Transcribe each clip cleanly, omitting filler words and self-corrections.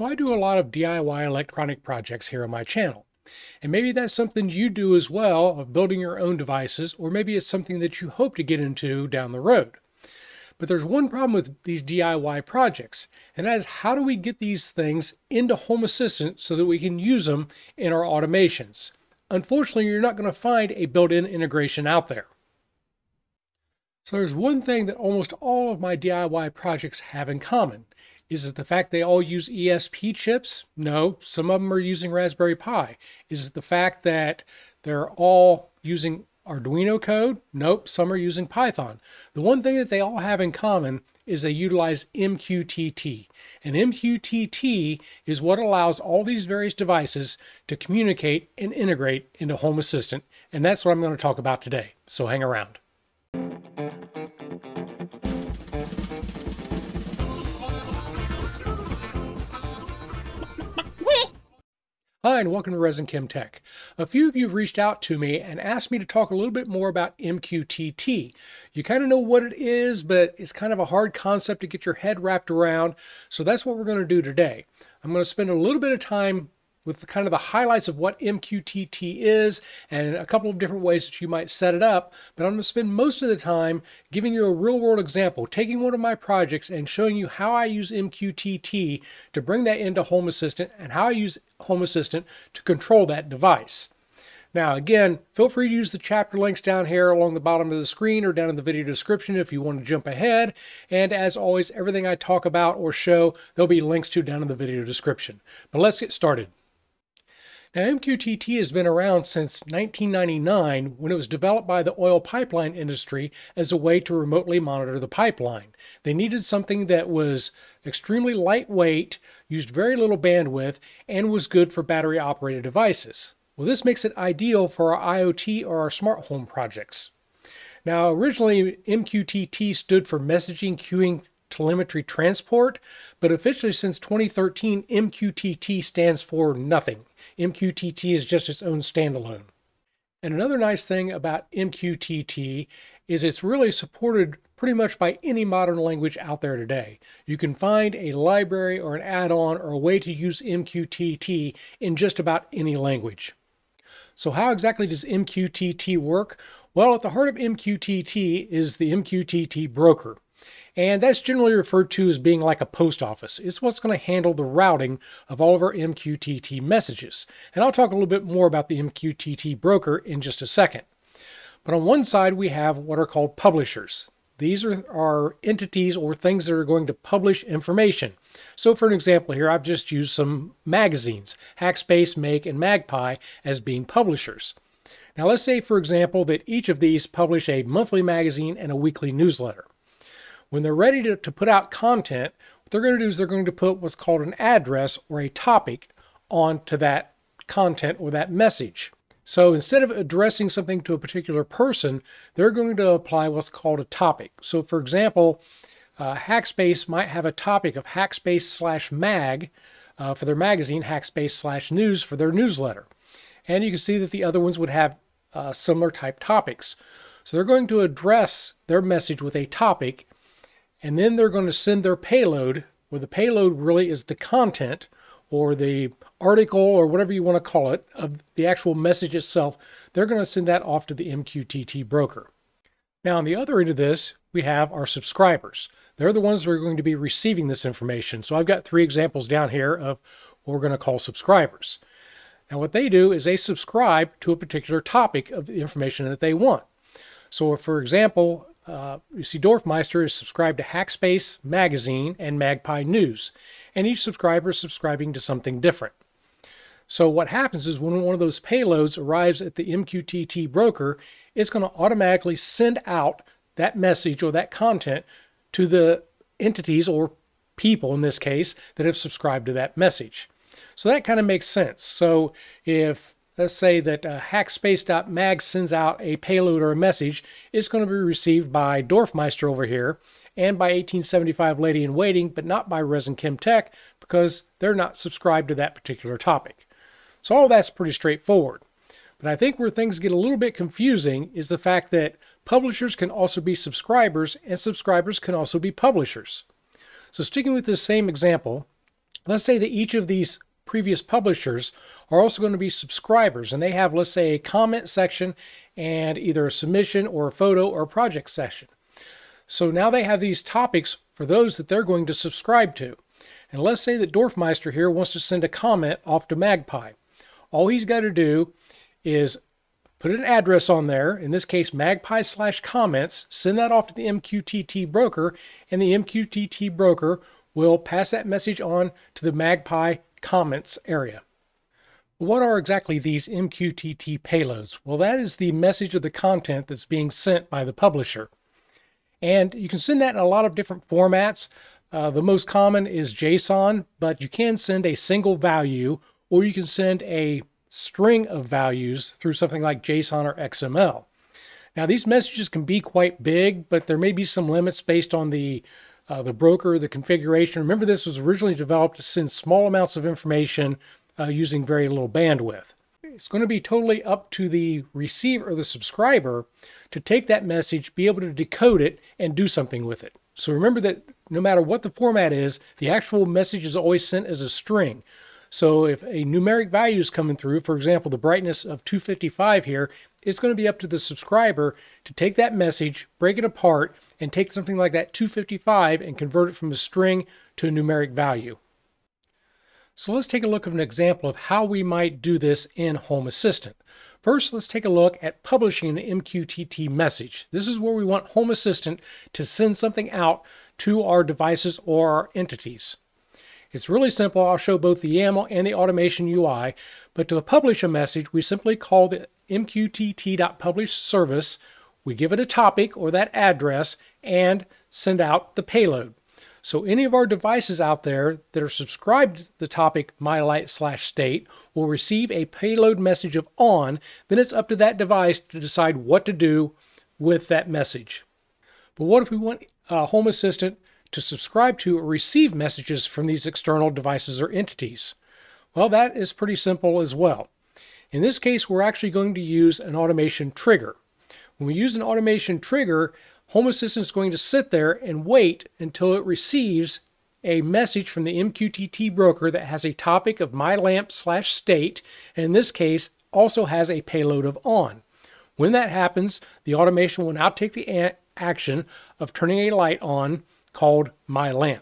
So I do a lot of DIY electronic projects here on my channel. And maybe that's something you do as well, of building your own devices, or maybe it's something that you hope to get into down the road. But there's one problem with these DIY projects, and that is, how do we get these things into Home Assistant so that we can use them in our automations? Unfortunately, you're not going to find a built-in integration out there. So there's one thing that almost all of my DIY projects have in common. Is it the fact they all use ESP chips? No, some of them are using Raspberry Pi. Is it the fact that they're all using Arduino code? Nope, some are using Python. The one thing that they all have in common is they utilize MQTT. And MQTT is what allows all these various devices to communicate and integrate into Home Assistant. And that's what I'm going to talk about today. So hang around. Hi, and welcome to Resin Chem Tech. A few of you have reached out to me and asked me to talk a little bit more about MQTT. You kind of know what it is, but it's kind of a hard concept to get your head wrapped around. So that's what we're going to do today. I'm going to spend a little bit of time with kind of the highlights of what MQTT is and a couple of different ways that you might set it up. But I'm going to spend most of the time giving you a real-world example, taking one of my projects and showing you how I use MQTT to bring that into Home Assistant and how I use Home Assistant to control that device. Now, again, feel free to use the chapter links down here along the bottom of the screen or down in the video description if you want to jump ahead. And as always, everything I talk about or show, there'll be links to down in the video description. But let's get started. Now, MQTT has been around since 1999, when it was developed by the oil pipeline industry as a way to remotely monitor the pipeline. They needed something that was extremely lightweight, used very little bandwidth, and was good for battery-operated devices. Well, this makes it ideal for our IoT or our smart home projects. Now, originally, MQTT stood for Messaging Queuing Telemetry Transport, but officially since 2013, MQTT stands for nothing. MQTT is just its own standalone. And another nice thing about MQTT is it's really supported pretty much by any modern language out there today. You can find a library or an add-on or a way to use MQTT in just about any language. So how exactly does MQTT work? Well, at the heart of MQTT is the MQTT broker. And that's generally referred to as being like a post office. It's what's going to handle the routing of all of our MQTT messages. And I'll talk a little bit more about the MQTT broker in just a second. But on one side, we have what are called publishers. These are entities or things that are going to publish information. So for an example here, I've just used some magazines, Hackspace, Make, and Magpie as being publishers. Now let's say, for example, that each of these publish a monthly magazine and a weekly newsletter. When they're ready to put out content, what they're going to do is they're going to put what's called an address or a topic onto that content or that message. So instead of addressing something to a particular person, they're going to apply what's called a topic. So for example, Hackspace might have a topic of Hackspace/mag for their magazine, Hackspace/news for their newsletter. And you can see that the other ones would have similar type topics. So they're going to address their message with a topic, and then they're going to send their payload, where the payload really is the content or the article or whatever you want to call it, of the actual message itself. They're going to send that off to the MQTT broker. Now, on the other end of this, we have our subscribers. They're the ones who are going to be receiving this information. So I've got three examples down here of what we're going to call subscribers. Now, what they do is they subscribe to a particular topic of the information that they want. So for example, you see Dorfmeister is subscribed to Hackspace Magazine and Magpie News, and each subscriber is subscribing to something different. So what happens is, when one of those payloads arrives at the MQTT broker, it's going to automatically send out that message or that content to the entities or people, in this case, that have subscribed to that message. So that kind of makes sense. So if let's say that hackspace.mag sends out a payload or a message, it's going to be received by Dorfmeister over here and by 1875 Lady in Waiting, but not by Resin Chem Tech, because they're not subscribed to that particular topic. So all that's pretty straightforward. But I think where things get a little bit confusing is the fact that publishers can also be subscribers, and subscribers can also be publishers. So sticking with this same example, Let's say that each of these previous publishers are also going to be subscribers, and they have, let's say, a comment section and either a submission or a photo or a project section. So now they have these topics for those that they're going to subscribe to. And let's say that Dorfmeister here wants to send a comment off to Magpie. All he's got to do is put an address on there, in this case magpie/comments, send that off to the MQTT broker, and the MQTT broker will pass that message on to the Magpie comments area. What are exactly these MQTT payloads? Well, that is the message of the content that's being sent by the publisher. And you can send that in a lot of different formats. The most common is JSON, but you can send a single value, or you can send a string of values through something like JSON or XML. Now, these messages can be quite big, but there may be some limits based on the broker, the configuration. Remember, this was originally developed to send small amounts of information using very little bandwidth. It's going to be totally up to the receiver or the subscriber to take that message, be able to decode it, and do something with it. So remember that no matter what the format is, the actual message is always sent as a string. So if a numeric value is coming through, for example, the brightness of 255 here, it's going to be up to the subscriber to take that message, break it apart, and take something like that 255 and convert it from a string to a numeric value. So let's take a look at an example of how we might do this in Home Assistant. First, let's take a look at publishing an MQTT message. This is where we want Home Assistant to send something out to our devices or our entities. It's really simple. I'll show both the YAML and the automation UI, but to publish a message, we simply call the mqtt.publish service. We give it a topic or that address and send out the payload. So any of our devices out there that are subscribed to the topic mylight/state will receive a payload message of on. Then it's up to that device to decide what to do with that message. But what if we want Home Assistant to subscribe to or receive messages from these external devices or entities? Well, that is pretty simple as well. In this case, we're actually going to use an automation trigger. When we use an automation trigger, Home Assistant is going to sit there and wait until it receives a message from the MQTT broker that has a topic of mylamp/state, and in this case, also has a payload of on. When that happens, the automation will now take the action of turning a light on called mylamp.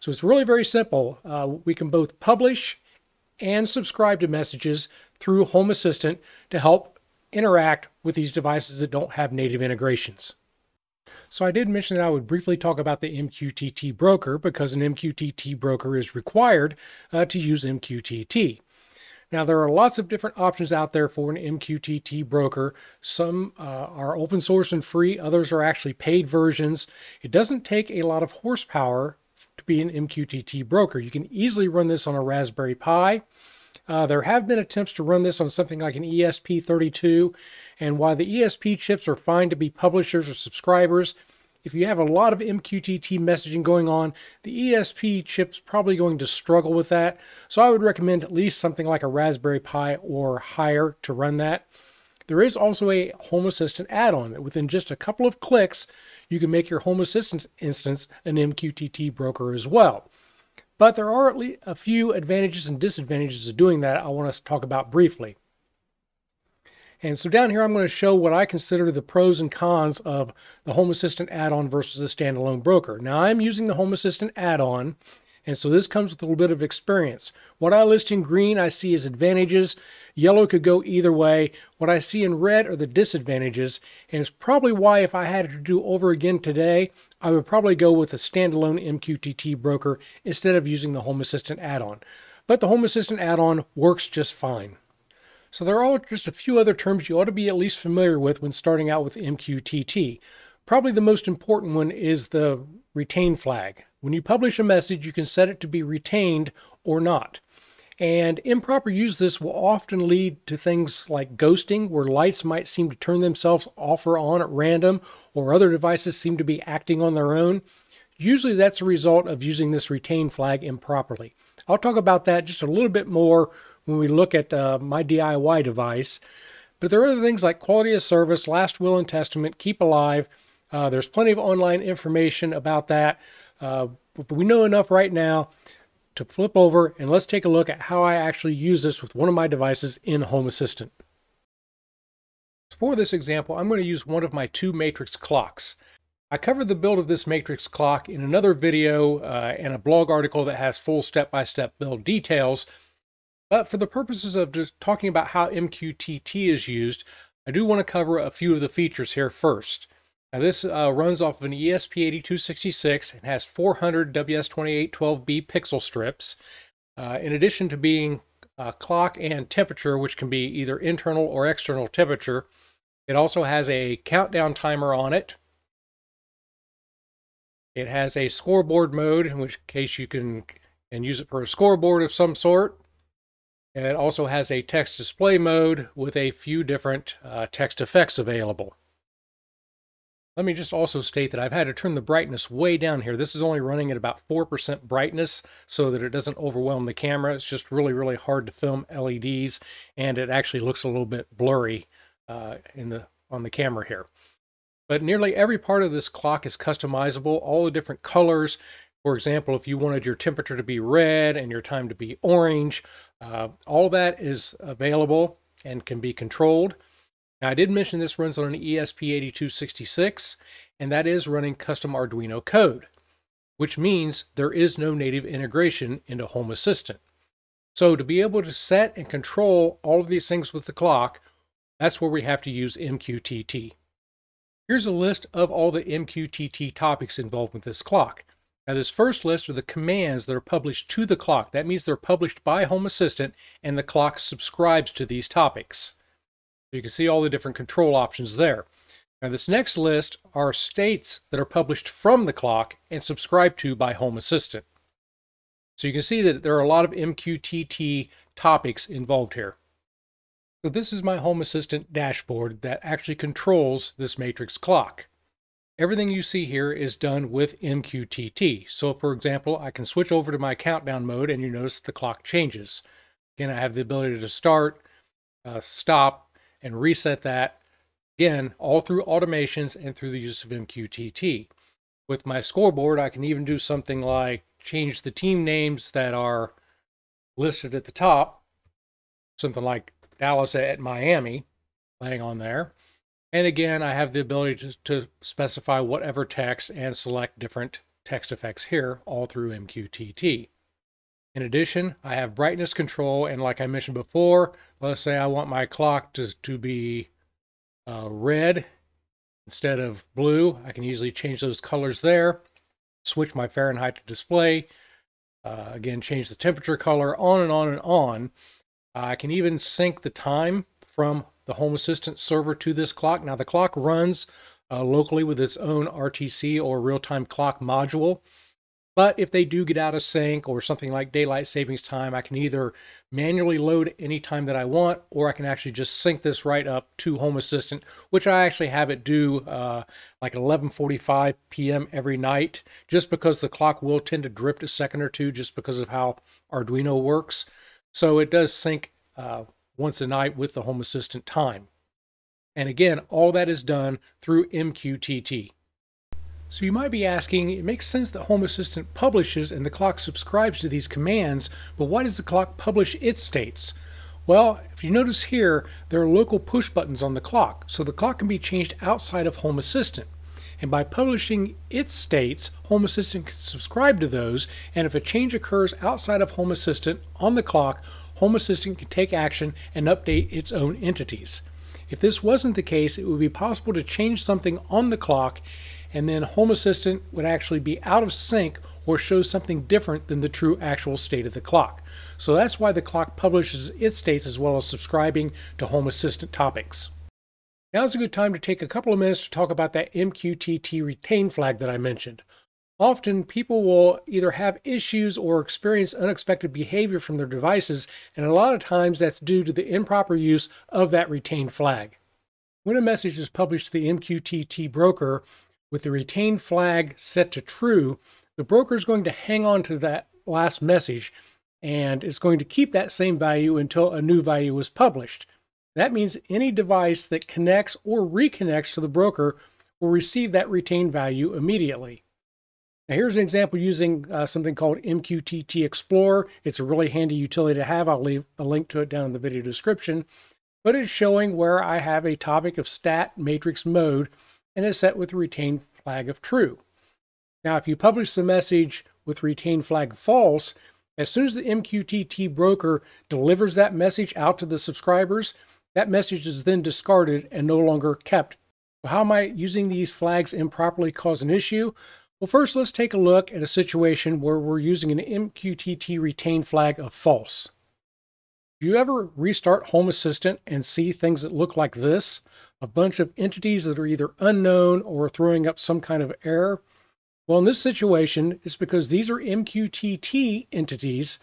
So it's really very simple. We can both publish and subscribe to messages through Home Assistant to help interact with these devices that don't have native integrations. So I did mention that I would briefly talk about the MQTT broker because an MQTT broker is required to use MQTT. Now, there are lots of different options out there for an MQTT broker. Some are open source and free. Others are actually paid versions. It doesn't take a lot of horsepower to be an MQTT broker. You can easily run this on a Raspberry Pi. There have been attempts to run this on something like an ESP32, and while the ESP chips are fine to be publishers or subscribers, if you have a lot of MQTT messaging going on, the ESP chip's probably going to struggle with that. So I would recommend at least something like a Raspberry Pi or higher to run that. There is also a Home Assistant add-on that within just a couple of clicks, you can make your Home Assistant instance an MQTT broker as well. But there are at least a few advantages and disadvantages of doing that I want us to talk about briefly. And so down here, I'm going to show what I consider the pros and cons of the Home Assistant add-on versus the standalone broker. Now, I'm using the Home Assistant add-on, and so this comes with a little bit of experience. What I list in green, I see as advantages. Yellow could go either way. What I see in red are the disadvantages, and it's probably why if I had to do over again today, I would probably go with a standalone MQTT broker instead of using the Home Assistant add-on. But the Home Assistant add-on works just fine. So there are just a few other terms you ought to be at least familiar with when starting out with MQTT. Probably the most important one is the retain flag. When you publish a message, you can set it to be retained or not. And improper use of this will often lead to things like ghosting, where lights might seem to turn themselves off or on at random, or other devices seem to be acting on their own. Usually that's a result of using this retain flag improperly. I'll talk about that just a little bit more when we look at my DIY device. But there are other things like quality of service, last will and testament, keep alive. There's plenty of online information about that. But we know enough right now to flip over and let's take a look at how I actually use this with one of my devices in Home Assistant. For this example, I'm going to use one of my two matrix clocks. I covered the build of this matrix clock in another video and a blog article that has full step-by-step build details. But for the purposes of just talking about how MQTT is used, I do want to cover a few of the features here first. Now this runs off of an ESP8266 and has 400 WS2812B pixel strips, in addition to being clock and temperature, which can be either internal or external temperature. It also has a countdown timer on it. It has a scoreboard mode, in which case you can use it for a scoreboard of some sort. And it also has a text display mode with a few different text effects available. Let me just also state that I've had to turn the brightness way down here. This is only running at about 4% brightness so that it doesn't overwhelm the camera. It's just really, really hard to film LEDs, and it actually looks a little bit blurry on the camera here. But nearly every part of this clock is customizable, all the different colors. For example, if you wanted your temperature to be red and your time to be orange, all that is available and can be controlled. Now, I did mention this runs on an ESP8266, and that is running custom Arduino code, which means there is no native integration into Home Assistant. So to be able to set and control all of these things with the clock, that's where we have to use MQTT. Here's a list of all the MQTT topics involved with this clock. Now, this first list are the commands that are published to the clock. That means they're published by Home Assistant, and the clock subscribes to these topics. So you can see all the different control options there. Now, this next list are states that are published from the clock and subscribed to by Home Assistant. So you can see that there are a lot of MQTT topics involved here. So this is my Home Assistant dashboard that actually controls this matrix clock. Everything you see here is done with MQTT. So for example, I can switch over to my countdown mode and you notice the clock changes. Again, I have the ability to start, stop, and reset that. Again, all through automations and through the use of MQTT. With my scoreboard, I can even do something like change the team names that are listed at the top. Something like Dallas at Miami, laying on there. And again, I have the ability to specify whatever text and select different text effects here, all through MQTT. In addition, I have brightness control, and like I mentioned before, let's say I want my clock to be red instead of blue. I can easily change those colors there, switch my Fahrenheit to display, again, change the temperature color, on and on and on. I can even sync the time from the Home Assistant server to this clock. Now the clock runs locally with its own RTC or real-time clock module, but if they do get out of sync or something like daylight savings time, I can either manually load any time that I want, or I can actually just sync this right up to Home Assistant, which I actually have it do like 11:45 p.m. every night, just because the clock will tend to drift a second or two just because of how Arduino works. So it does sync once a night with the Home Assistant time. And again, all that is done through MQTT. So you might be asking, it makes sense that Home Assistant publishes and the clock subscribes to these commands, but why does the clock publish its states? Well, if you notice here, there are local push buttons on the clock, so the clock can be changed outside of Home Assistant. And by publishing its states, Home Assistant can subscribe to those, and if a change occurs outside of Home Assistant on the clock, Home Assistant can take action and update its own entities. If this wasn't the case, it would be possible to change something on the clock, and then Home Assistant would actually be out of sync or show something different than the true actual state of the clock. So that's why the clock publishes its states as well as subscribing to Home Assistant topics. Now's a good time to take a couple of minutes to talk about that MQTT retain flag that I mentioned. Often people will either have issues or experience unexpected behavior from their devices, and a lot of times that's due to the improper use of that retain flag. When a message is published to the MQTT broker with the retain flag set to true, the broker is going to hang on to that last message, and it's going to keep that same value until a new value is published. That means any device that connects or reconnects to the broker will receive that retained value immediately. Now here's an example using something called MQTT Explorer. It's a really handy utility to have. I'll leave a link to it down in the video description. But it's showing where I have a topic of stat matrix mode and it's set with a retained flag of true. Now, if you publish the message with retained flag false, as soon as the MQTT broker delivers that message out to the subscribers, that message is then discarded and no longer kept. So how am I using these flags improperly cause an issue? Well, first, let's take a look at a situation where we're using an MQTT retained flag of false. Do you ever restart Home Assistant and see things that look like this? A bunch of entities that are either unknown or throwing up some kind of error? Well, in this situation, it's because these are MQTT entities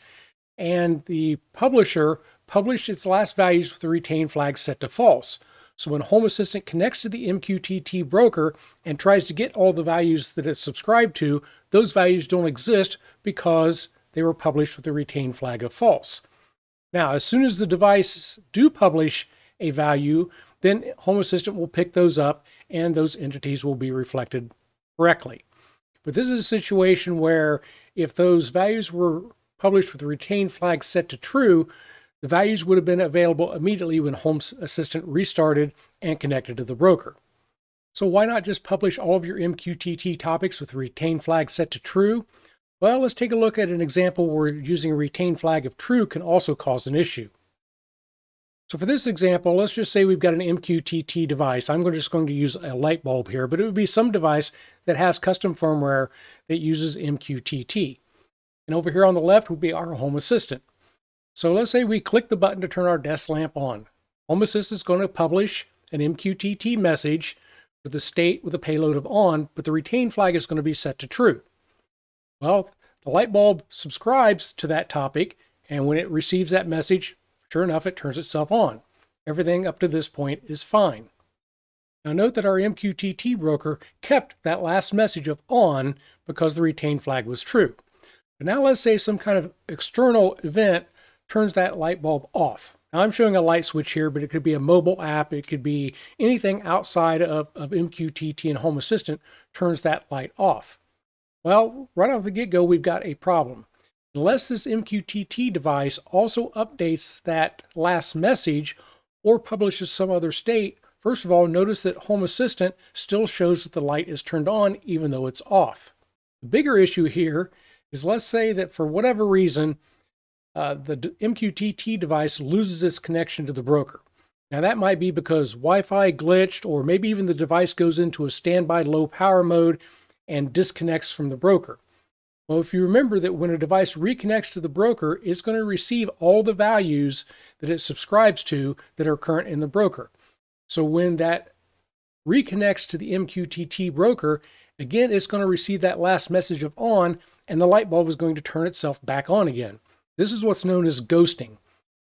and the publisher published its last values with the retained flag set to false. So when Home Assistant connects to the MQTT broker and tries to get all the values that it's subscribed to, those values don't exist because they were published with the retained flag of false. Now, as soon as the devices do publish a value, then Home Assistant will pick those up and those entities will be reflected correctly. But this is a situation where if those values were published with the retained flag set to true, the values would have been available immediately when Home Assistant restarted and connected to the broker. So why not just publish all of your MQTT topics with the retained flag set to true? Well, let's take a look at an example where using a retained flag of true can also cause an issue. So for this example, let's just say we've got an MQTT device. I'm just going to use a light bulb here, but it would be some device that has custom firmware that uses MQTT. And over here on the left would be our Home Assistant. So let's say we click the button to turn our desk lamp on. Home Assistant is going to publish an MQTT message with the state with a payload of on, but the retained flag is going to be set to true. Well, the light bulb subscribes to that topic, and when it receives that message, sure enough, it turns itself on. Everything up to this point is fine. Now note that our MQTT broker kept that last message of on because the retained flag was true. But now let's say some kind of external event turns that light bulb off. Now I'm showing a light switch here, but it could be a mobile app. It could be anything outside of MQTT and Home Assistant turns that light off. Well, right off the get-go, we've got a problem. Unless this MQTT device also updates that last message or publishes some other state, first of all, notice that Home Assistant still shows that the light is turned on even though it's off. The bigger issue here is let's say that for whatever reason, the MQTT device loses its connection to the broker. Now that might be because Wi-Fi glitched or maybe even the device goes into a standby low power mode and disconnects from the broker. Well, if you remember that when a device reconnects to the broker, it's going to receive all the values that it subscribes to that are current in the broker. So when that reconnects to the MQTT broker, again, it's going to receive that last message of on, and the light bulb is going to turn itself back on again. This is what's known as ghosting.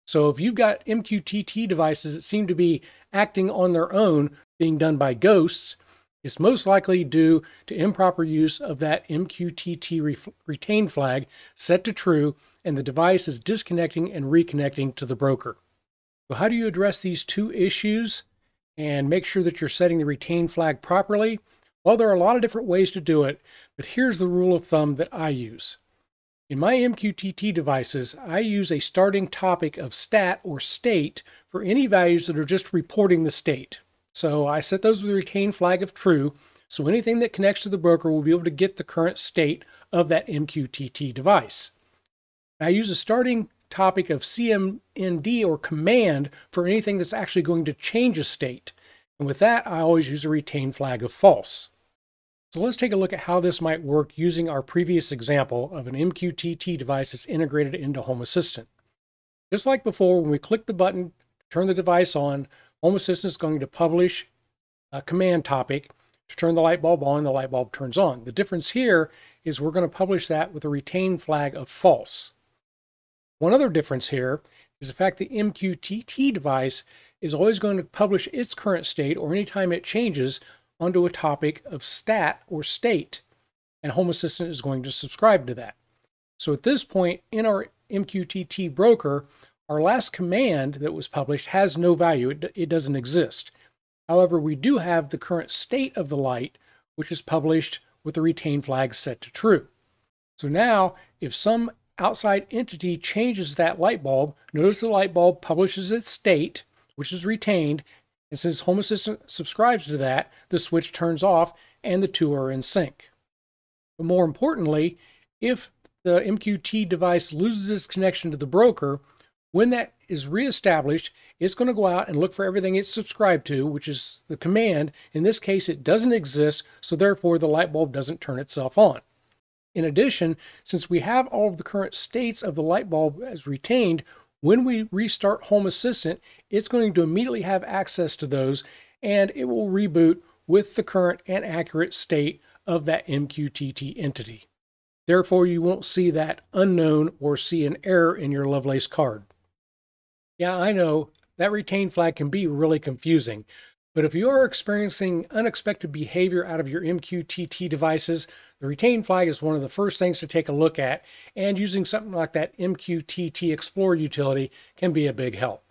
So if you've got MQTT devices that seem to be acting on their own, being done by ghosts, it's most likely due to improper use of that MQTT retained flag set to true, and the device is disconnecting and reconnecting to the broker. So how do you address these two issues and make sure that you're setting the retained flag properly? Well, there are a lot of different ways to do it, but here's the rule of thumb that I use. In my MQTT devices, I use a starting topic of stat or state for any values that are just reporting the state. So I set those with a retained flag of true, so anything that connects to the broker will be able to get the current state of that MQTT device. I use a starting topic of CMND or command for anything that's actually going to change a state. And with that, I always use a retained flag of false. So let's take a look at how this might work using our previous example of an MQTT device that's integrated into Home Assistant. Just like before, when we click the button, turn the device on, Home Assistant is going to publish a command topic to turn the light bulb on, the light bulb turns on. The difference here is we're going to publish that with a retained flag of false. One other difference here is the fact the MQTT device is always going to publish its current state or anytime it changes onto a topic of stat or state, and Home Assistant is going to subscribe to that. So at this point in our MQTT broker, our last command that was published has no value. It doesn't exist. However, we do have the current state of the light, which is published with the retain flag set to true. So now, if some outside entity changes that light bulb, notice the light bulb publishes its state, which is retained, and since Home Assistant subscribes to that, the switch turns off and the two are in sync. But more importantly, if the MQTT device loses its connection to the broker, when that is reestablished, it's going to go out and look for everything it's subscribed to, which is the command. In this case, it doesn't exist, so therefore the light bulb doesn't turn itself on. In addition, since we have all of the current states of the light bulb as retained, when we restart Home Assistant, it's going to immediately have access to those, and it will reboot with the current and accurate state of that MQTT entity. Therefore, you won't see that unknown or see an error in your Lovelace card. Yeah, I know, that retain flag can be really confusing, but if you are experiencing unexpected behavior out of your MQTT devices, the retain flag is one of the first things to take a look at, and using something like that MQTT Explorer utility can be a big help.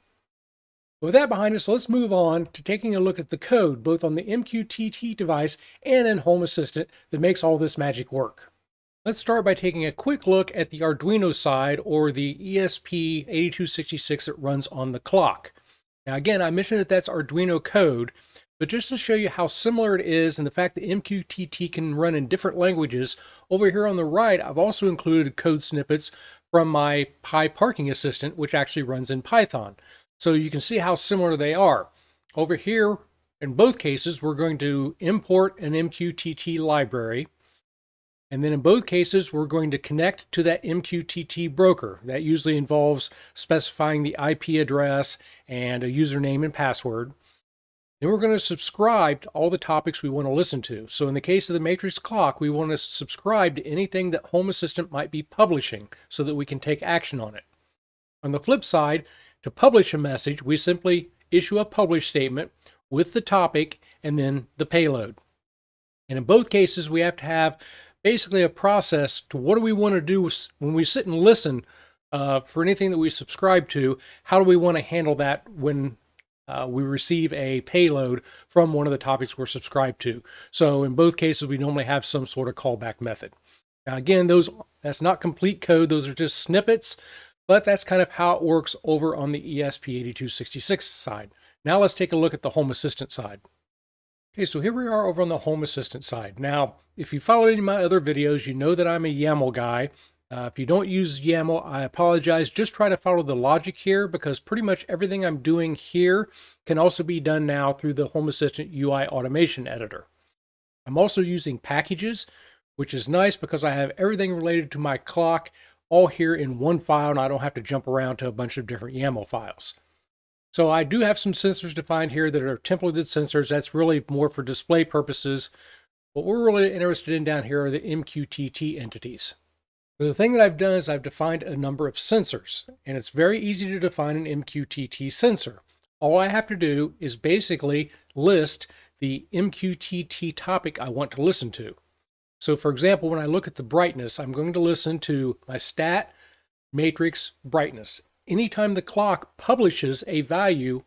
With that behind us, let's move on to taking a look at the code, both on the MQTT device and in Home Assistant, that makes all this magic work. Let's start by taking a quick look at the Arduino side, or the ESP8266 that runs on the clock. Now again, I mentioned that that's Arduino code, but just to show you how similar it is and the fact that MQTT can run in different languages, over here on the right, I've also included code snippets from my Pi parking assistant, which actually runs in Python. So you can see how similar they are. Over here, in both cases, we're going to import an MQTT library. And then in both cases, we're going to connect to that MQTT broker. That usually involves specifying the IP address and a username and password. Then we're going to subscribe to all the topics we want to listen to. So in the case of the matrix clock, we want to subscribe to anything that Home Assistant might be publishing so that we can take action on it. On the flip side, to publish a message, we simply issue a publish statement with the topic and then the payload. And in both cases, we have to have basically a process to what do we want to do when we sit and listen for anything that we subscribe to. How do we want to handle that when we receive a payload from one of the topics we're subscribed to? So in both cases, we normally have some sort of callback method. Now again, that's not complete code. Those are just snippets, but that's kind of how it works over on the ESP8266 side. Now let's take a look at the Home Assistant side. Okay, so here we are over on the Home Assistant side. Now, if you followed any of my other videos, you know that I'm a YAML guy. If you don't use YAML, I apologize. Just try to follow the logic here, because pretty much everything I'm doing here can also be done now through the Home Assistant UI automation editor. I'm also using packages, which is nice because I have everything related to my clock all here in one file, and I don't have to jump around to a bunch of different YAML files. So I do have some sensors defined here that are templated sensors. That's really more for display purposes. What we're really interested in down here are the MQTT entities. So the thing that I've done is I've defined a number of sensors, and it's very easy to define an MQTT sensor. All I have to do is basically list the MQTT topic I want to listen to. So for example, when I look at the brightness, I'm going to listen to my stat matrix brightness. Anytime the clock publishes a value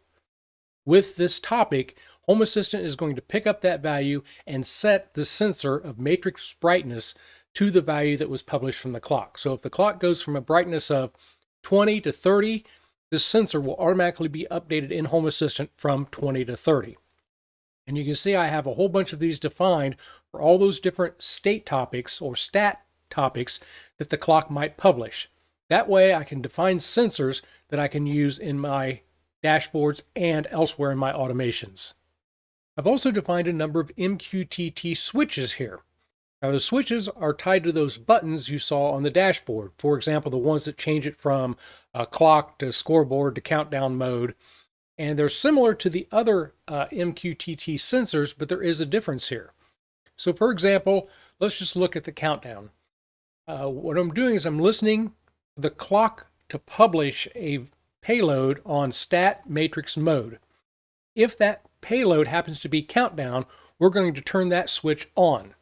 with this topic, Home Assistant is going to pick up that value and set the sensor of matrix brightness to the value that was published from the clock. So if the clock goes from a brightness of 20 to 30, the sensor will automatically be updated in Home Assistant from 20 to 30. And you can see I have a whole bunch of these defined for all those different state topics or stat topics that the clock might publish. That way I can define sensors that I can use in my dashboards and elsewhere in my automations. I've also defined a number of MQTT switches here. Now the switches are tied to those buttons you saw on the dashboard. For example, the ones that change it from clock to scoreboard to countdown mode. And they're similar to the other MQTT sensors, but there is a difference here. So for example, let's just look at the countdown. What I'm doing is I'm listening the clock to publish a payload on stat matrix mode. If that payload happens to be countdown, we're going to turn that switch on.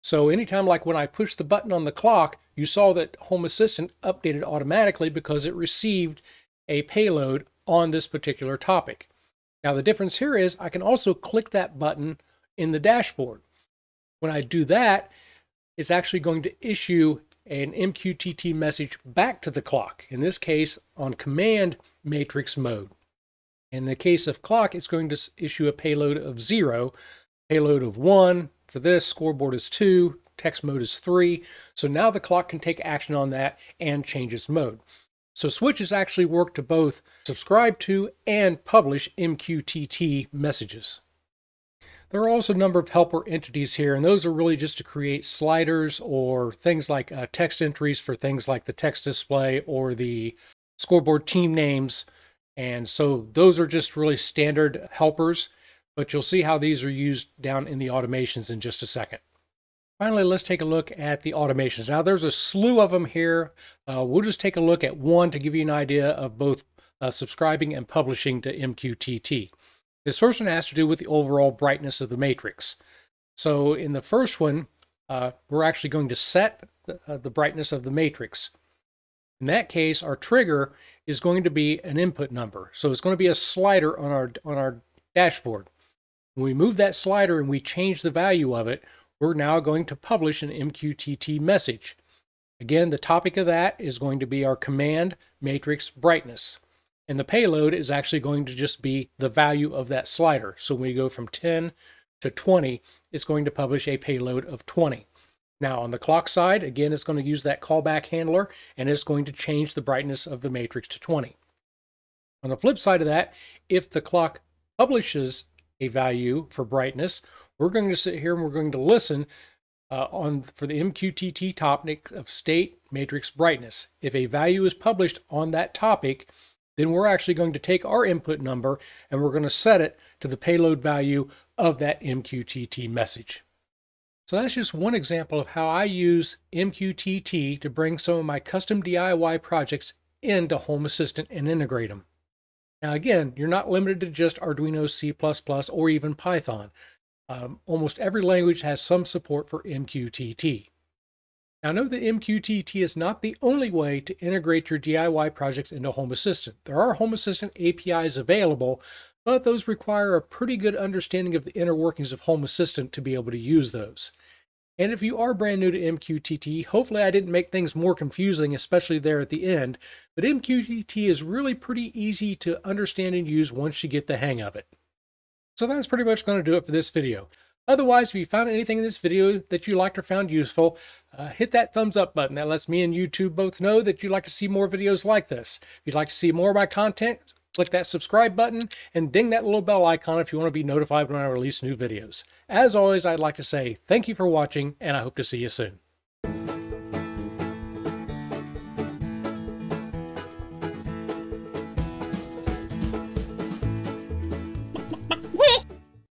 So anytime, like when I push the button on the clock, you saw that Home Assistant updated automatically because it received a payload on this particular topic. Now the difference here is I can also click that button in the dashboard. When I do that, it's actually going to issue an MQTT message back to the clock, in this case on command matrix mode. In the case of clock, it's going to issue a payload of 0, payload of 1 for this, scoreboard is 2, text mode is 3. So now the clock can take action on that and change its mode. So switches actually work to both subscribe to and publish MQTT messages. There are also a number of helper entities here, and those are really just to create sliders or things like text entries for things like the text display or the scoreboard team names. And so those are just really standard helpers, but you'll see how these are used down in the automations in just a second. Finally, let's take a look at the automations. Now there's a slew of them here. We'll just take a look at one to give you an idea of both subscribing and publishing to MQTT. This first one has to do with the overall brightness of the matrix. So in the first one, we're actually going to set the brightness of the matrix. In that case, our trigger is going to be an input number. So it's going to be a slider on our dashboard. When we move that slider and we change the value of it, we're now going to publish an MQTT message. Again, the topic of that is going to be our command matrix brightness. And the payload is actually going to just be the value of that slider. So when we go from 10 to 20, it's going to publish a payload of 20. Now on the clock side, again, it's going to use that callback handler, and it's going to change the brightness of the matrix to 20. On the flip side of that, if the clock publishes a value for brightness, we're going to sit here and we're going to listen for the MQTT topic of state matrix brightness. If a value is published on that topic, then we're actually going to take our input number and we're going to set it to the payload value of that MQTT message. So that's just one example of how I use MQTT to bring some of my custom DIY projects into Home Assistant and integrate them. Now again, you're not limited to just Arduino, C++, or even Python. Almost every language has some support for MQTT. Now note that MQTT is not the only way to integrate your DIY projects into Home Assistant. There are Home Assistant APIs available, but those require a pretty good understanding of the inner workings of Home Assistant to be able to use those. And if you are brand new to MQTT, hopefully I didn't make things more confusing, especially there at the end, but MQTT is really pretty easy to understand and use once you get the hang of it. So that's pretty much going to do it for this video. Otherwise, if you found anything in this video that you liked or found useful, hit that thumbs up button. That lets me and YouTube both know that you'd like to see more videos like this. If you'd like to see more of my content, click that subscribe button and ding that little bell icon if you want to be notified when I release new videos. As always, I'd like to say thank you for watching, and I hope to see you soon.